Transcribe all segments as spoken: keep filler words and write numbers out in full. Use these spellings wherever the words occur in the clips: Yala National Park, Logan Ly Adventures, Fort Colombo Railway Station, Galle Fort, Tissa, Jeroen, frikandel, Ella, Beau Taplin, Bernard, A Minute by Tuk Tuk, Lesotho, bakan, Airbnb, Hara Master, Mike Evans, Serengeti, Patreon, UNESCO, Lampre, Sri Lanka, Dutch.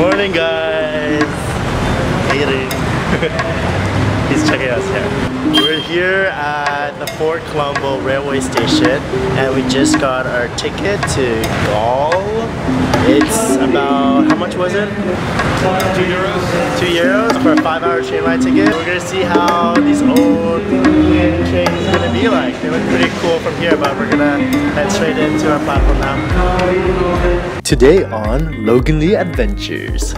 Morning guys! Hey there. He's checking us out. We're here at the Fort Colombo Railway Station and we just got our ticket to Galle. It's about, how much was it? Two euros. Two euros for a five-hour train ride ticket. We're gonna see how these old trains are gonna be like. They look pretty cool from here, but we're gonna head straight into our platform now. Today on Logan Ly Adventures,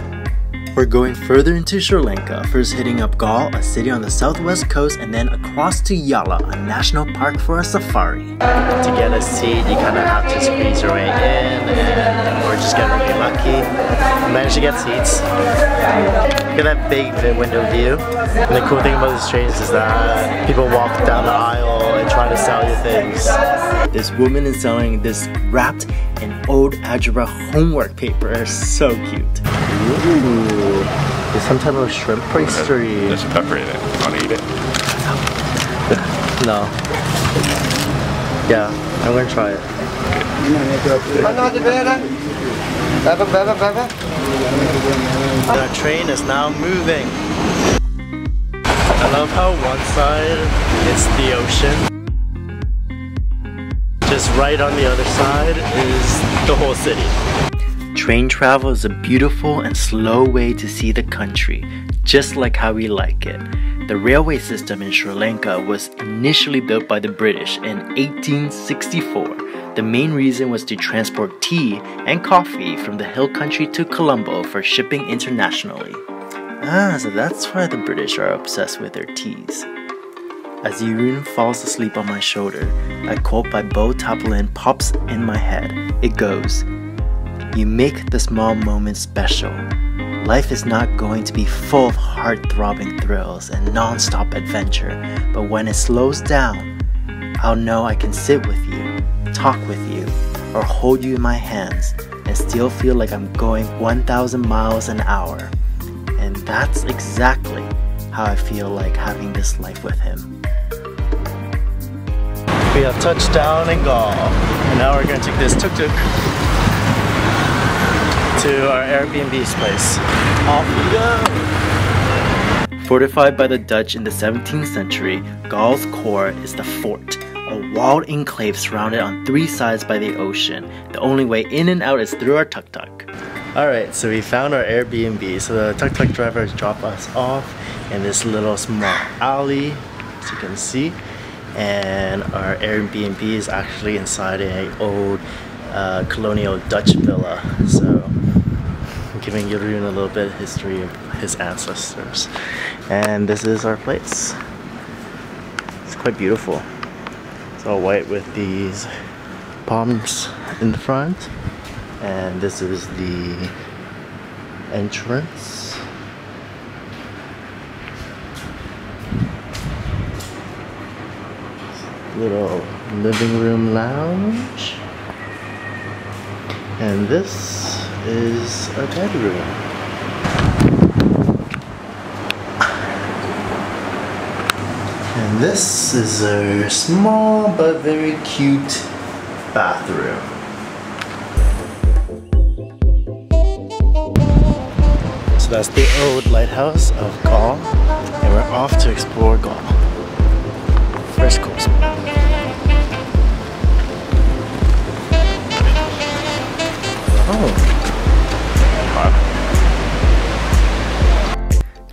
we're going further into Sri Lanka, first hitting up Galle, a city on the southwest coast, and then across to Yala, a national park for a safari. To get a seat, you kind of have to squeeze your way in, and we're just getting really lucky. We managed to get seats. Look at that big window view. And the cool thing about these trains is that people walk down the aisle and try to sell you things. This woman is selling this wrapped in old algebra homework paper. So cute. Ooh, there's some type of shrimp pastry. There's pepper in it. Want to eat it? No. Yeah, I'm gonna try it. The train is now moving. I love how one side is the ocean. Just right on the other side is the whole city. Train travel is a beautiful and slow way to see the country, just like how we like it. The railway system in Sri Lanka was initially built by the British in eighteen sixty-four. The main reason was to transport tea and coffee from the hill country to Colombo for shipping internationally. Ah, so that's why the British are obsessed with their teas. As Jeroen falls asleep on my shoulder, a quote by Beau Taplin pops in my head. It goes, "You make the small moments special. Life is not going to be full of heart-throbbing thrills and non-stop adventure, but when it slows down, I'll know I can sit with you, talk with you, or hold you in my hands and still feel like I'm going one thousand miles an hour." And that's exactly how I feel like having this life with him. We have touched down in Galle, and now we're going to take this tuk-tuk to our Airbnb's place. Off we go! Fortified by the Dutch in the seventeenth century, Galle's core is the fort, a walled enclave surrounded on three sides by the ocean. The only way in and out is through our tuk-tuk. Alright, so we found our Airbnb. So the tuk-tuk driver dropped us off in this little small alley, as you can see. And our Airbnb is actually inside an old uh, colonial Dutch villa. So giving Jeroen a little bit of history of his ancestors. And this is our place. It's quite beautiful. It's all white with these palms in the front. And this is the entrance. Little living room lounge. And this is a bedroom. And this is a small but very cute bathroom. So that's the old lighthouse of Galle, and we're off to explore Galle. First course. Oh.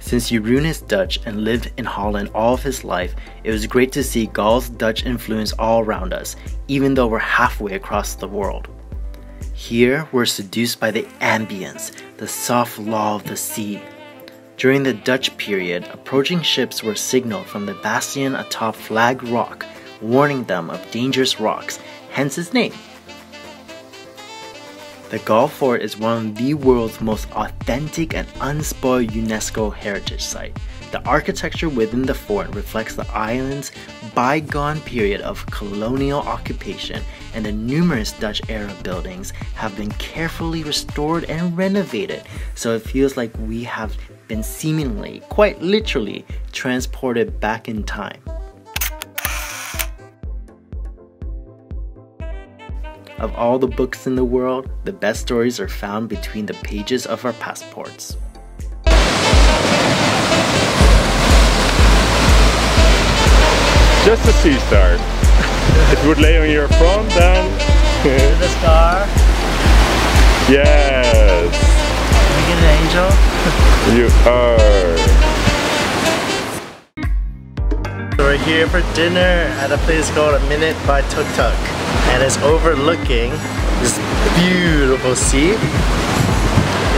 Since Jeroen is Dutch and lived in Holland all of his life, it was great to see Galle's Dutch influence all around us, even though we're halfway across the world. Here, we're seduced by the ambience, the soft law of the sea. During the Dutch period, approaching ships were signaled from the bastion atop Flag Rock, warning them of dangerous rocks, hence its name. The Galle Fort is one of the world's most authentic and unspoiled UNESCO heritage site. The architecture within the fort reflects the island's bygone period of colonial occupation, and the numerous Dutch-era buildings have been carefully restored and renovated, so it feels like we have been seemingly, quite literally, transported back in time. Of all the books in the world, the best stories are found between the pages of our passports. Just a sea star. It would lay on your front and... the star. Yes. Are you an angel? You are. So we're here for dinner at a place called A Minute by Tuk Tuk, and it's overlooking this beautiful sea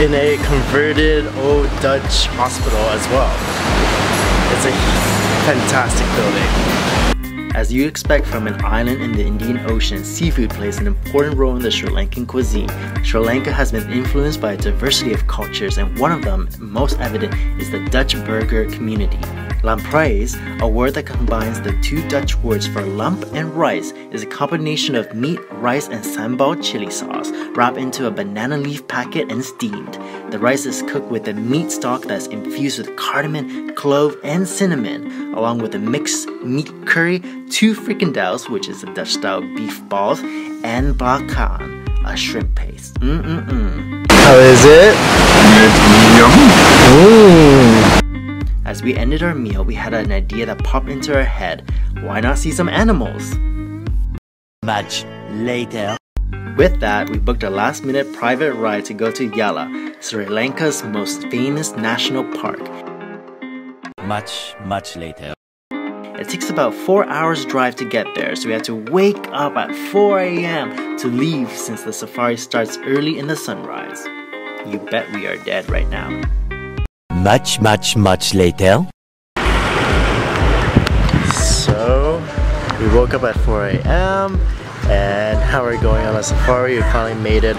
in a converted old Dutch hospital as well. It's a fantastic building. As you expect from an island in the Indian Ocean, seafood plays an important role in the Sri Lankan cuisine. Sri Lanka has been influenced by a diversity of cultures, and one of them, most evident, is the Dutch burger community. Lampre, a word that combines the two Dutch words for lump and rice, is a combination of meat, rice, and sambal chili sauce, wrapped into a banana leaf packet and steamed. The rice is cooked with a meat stock that's infused with cardamom, clove, and cinnamon, along with a mixed meat curry, two frikandels, which is a Dutch-style beef balls, and bakan, a shrimp paste. Mm-mm-mm. How is it? It's yum. Ooh. As we ended our meal, we had an idea that popped into our head. Why not see some animals? Much later. With that, we booked a last-minute private ride to go to Yala, Sri Lanka's most famous national park. Much, much later. It takes about four hours drive to get there, so we had to wake up at four A M to leave since the safari starts early in the sunrise. You bet we are dead right now. Much, much, much later. So, we woke up at four A M and now we're going on a safari. We finally made it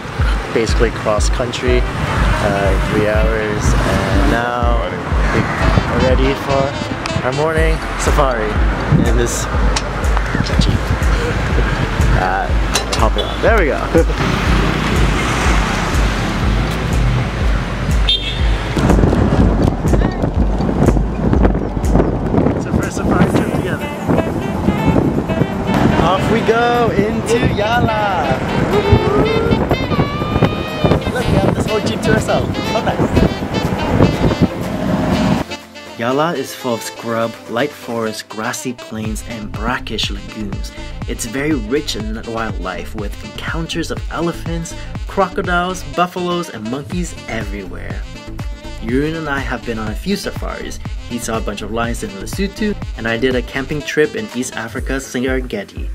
basically cross-country, uh, three hours, and now we're ready for our morning safari in this jeep. Uh, hop it on. There we go. We go into Yala! Look, we have this whole jeep to ourselves. How nice! Yala is full of scrub, light forests, grassy plains, and brackish lagoons. It's very rich in wildlife, with encounters of elephants, crocodiles, buffaloes, and monkeys everywhere. Jeroen and I have been on a few safaris. He saw a bunch of lions in Lesotho, and I did a camping trip in East Africa's Serengeti.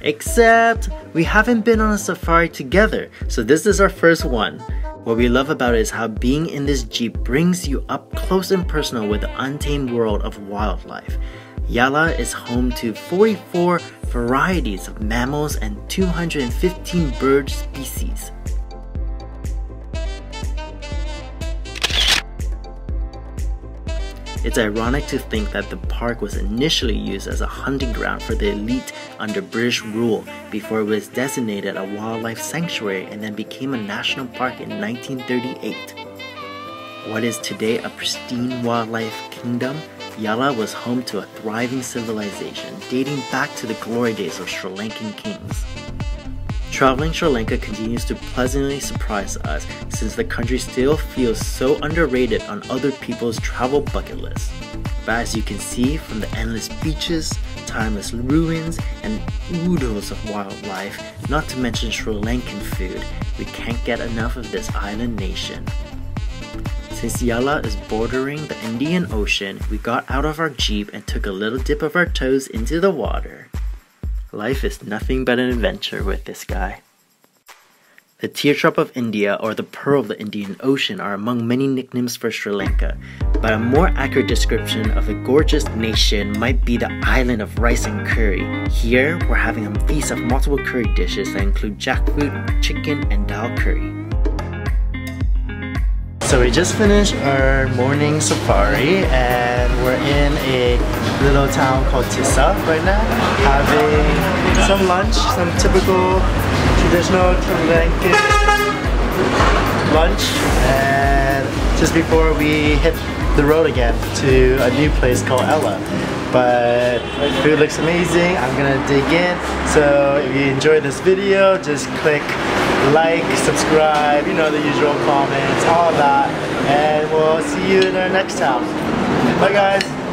Except, we haven't been on a safari together, so this is our first one. What we love about it is how being in this jeep brings you up close and personal with the untamed world of wildlife. Yala is home to forty-four varieties of mammals and two hundred fifteen bird species. It's ironic to think that the park was initially used as a hunting ground for the elite under British rule before it was designated a wildlife sanctuary and then became a national park in nineteen thirty-eight. What is today a pristine wildlife kingdom, Yala was home to a thriving civilization dating back to the glory days of Sri Lankan kings. Traveling Sri Lanka continues to pleasantly surprise us since the country still feels so underrated on other people's travel bucket lists. But as you can see from the endless beaches, timeless ruins, and oodles of wildlife, not to mention Sri Lankan food, we can't get enough of this island nation. Since Yala is bordering the Indian Ocean, we got out of our jeep and took a little dip of our toes into the water. Life is nothing but an adventure with this guy. The teardrop of India or the pearl of the Indian Ocean are among many nicknames for Sri Lanka, but a more accurate description of the gorgeous nation might be the island of rice and curry. Here, we're having a feast of multiple curry dishes that include jackfruit, chicken, and dal curry. So we just finished our morning safari and we're in a little town called Tissa right now, having some lunch, some typical traditional Sri Lankan lunch, and just before we hit the road again to a new place called Ella. but food looks amazing. I'm gonna dig in. So if you enjoyed this video, just click like, subscribe, you know, the usual comments, all that, and we'll see you in our next time. Bye guys.